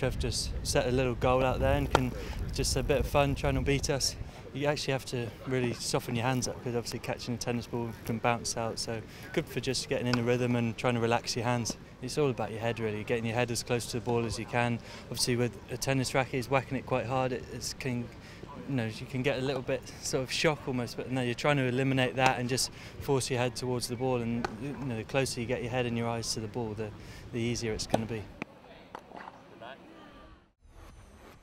Trev just set a little goal out there and can just a bit of fun trying to beat us. You actually have to really soften your hands up because obviously catching a tennis ball can bounce out, so good for just getting in a rhythm and trying to relax your hands. It's all about your head really, getting your head as close to the ball as you can. Obviously with a tennis racket, it's whacking it quite hard, you can get a little bit sort of shock almost, but no, you're trying to eliminate that and just force your head towards the ball, and the closer you get your head and your eyes to the ball, the easier it's going to be.